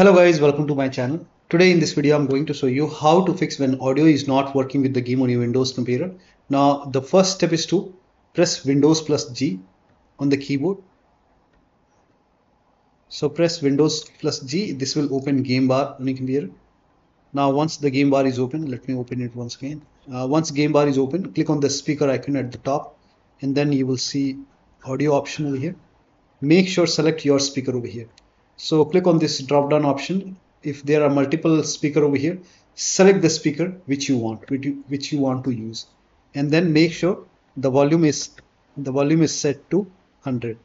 Hello guys, welcome to my channel. Today in this video I'm going to show you how to fix when audio is not working with the game on your Windows computer. Now the first step is to press Windows plus G on the keyboard. So press Windows plus G, this will open game bar on your computer. Now once the game bar is open, let me open it once again. Once game bar is open, click on the speaker icon at the top and then you will see audio option over here. Make sure select your speaker over here. So click on this drop down option. If there are multiple speakers over here, select the speaker which you want to use, and then make sure the volume is set to 100.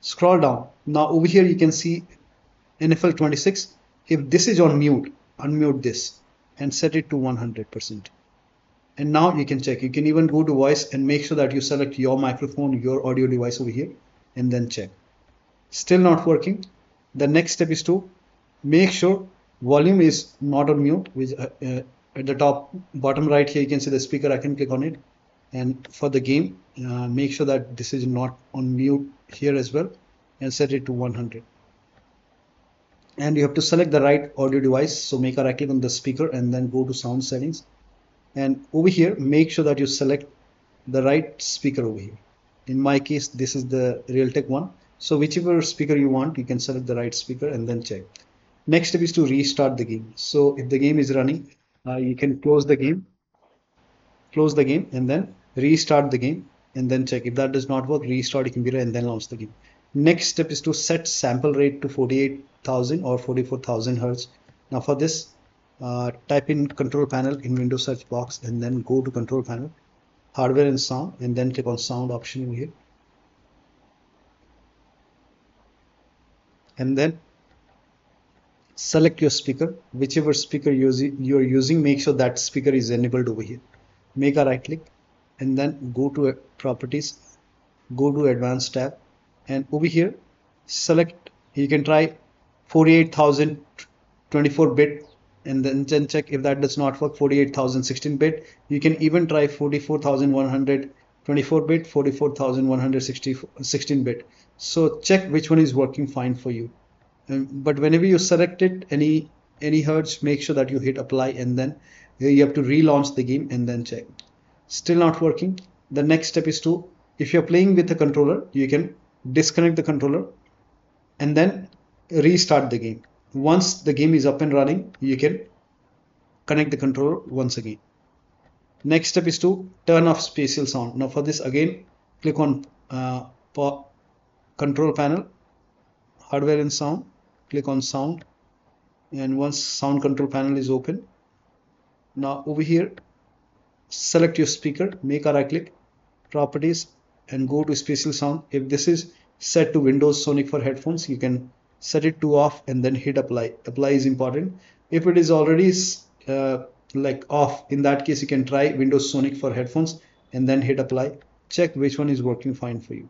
Scroll down. Now over here you can see NFL 26. If this is on mute, unmute this and set it to 100%. And now you can check. You can even go to voice and make sure that you select your microphone, your audio device over here, and then check. Still not working. The next step is to make sure volume is not on mute, which at the top bottom right here you can see the speaker. I can click on it, and for the game make sure that this is not on mute here as well and set it to 100. And you have to select the right audio device, so make a right click on the speaker and then go to sound settings, and over here make sure that you select the right speaker over here. In my case this is the Realtek one. So whichever speaker you want, you can select the right speaker and then check. Next step is to restart the game. So if the game is running, you can close the game and then restart the game and then check. If that does not work, restart your computer and then launch the game. Next step is to set sample rate to 48,000 or 44,000 Hertz. Now for this, type in control panel in Windows search box and then go to control panel, hardware and sound, and then click on sound option over here. And then select your speaker, whichever speaker you are using, make sure that speaker is enabled over here. Make a right click and then go to properties, go to advanced tab, and over here select, you can try 48,000 24-bit and then check. If that does not work, 48,000 16-bit. You can even try 44,100 24-bit, 44,160 16-bit. So check which one is working fine for you. But whenever you select it, any hertz, make sure that you hit apply, and then you have to relaunch the game and then check. Still not working. The next step is to, if you're playing with a controller, you can disconnect the controller and then restart the game. Once the game is up and running, you can connect the controller once again. Next step is to turn off spatial sound. Now for this again, click on control panel, hardware and sound, click on sound, and once sound control panel is open, now over here select your speaker, make a right click, properties, and go to spatial sound. If this is set to Windows Sonic for headphones, you can set it to off and then hit apply. Apply is important. If it is already like off, in that case you can try Windows Sonic for headphones and then hit apply. Check which one is working fine for you.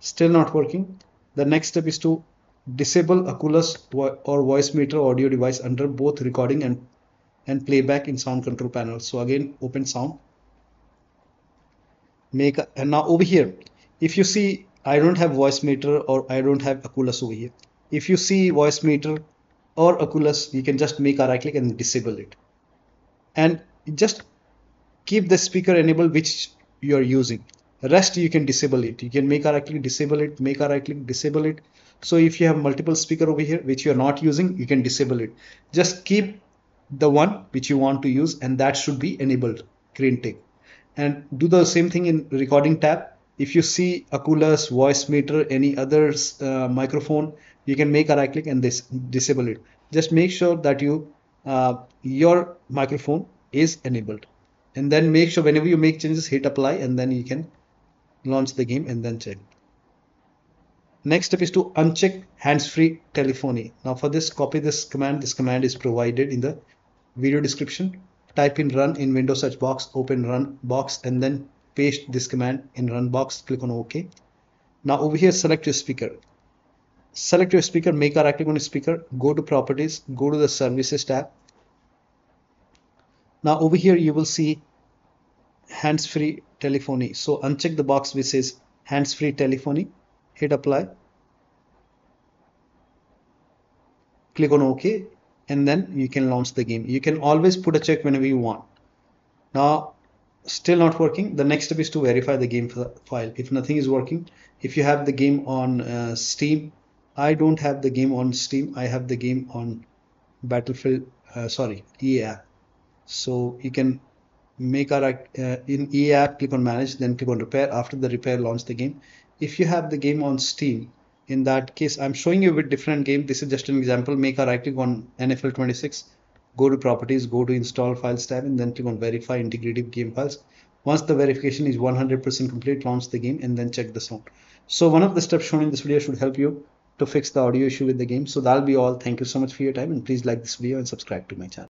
Still not working. The next step is to disable Oculus or voice meter audio device under both recording and playback in sound control panel. So again open sound, and now over here if you see, I don't have voice meter or I don't have Oculus over here. If you see voice meter or Oculus, you can just make a right click and disable it. And just keep the speaker enabled which you are using. Rest you can disable it. You can make a right click, disable it, make a right click, disable it. So if you have multiple speaker over here which you are not using, you can disable it. Just keep the one which you want to use, and that should be enabled, green tick. And do the same thing in recording tab. If you see Oculus, voice meter, any other microphone, you can make a right click and disable it. Just make sure that you your microphone is enabled, and then make sure whenever you make changes hit apply, and then you can launch the game and then check. Next step is to uncheck hands-free telephony. Now for this, copy this command. This command is provided in the video description. Type in run in Windows search box, open run box, and then paste this command in run box, click on OK. Now over here select your speaker. Select your speaker, make a right click on the speaker, go to properties, go to the services tab. Now over here you will see hands-free telephony. So uncheck the box which says hands-free telephony, hit apply, click on OK, and then you can launch the game. You can always put a check whenever you want. Now, still not working. The next step is to verify the game file. If nothing is working, if you have the game on Steam, I don't have the game on Steam. I have the game on EA app. So you can make our in EA app, click on manage, then click on repair. After the repair, launch the game. If you have the game on Steam, in that case, I'm showing you a bit different game. This is just an example. Make a right click on NFL 26, go to properties, go to install files tab, and then click on verify integrative game files. Once the verification is 100% complete, launch the game and then check the sound. So one of the steps shown in this video should help you to fix the audio issue with the game. So that'll be all. Thank you so much for your time, and please like this video and subscribe to my channel.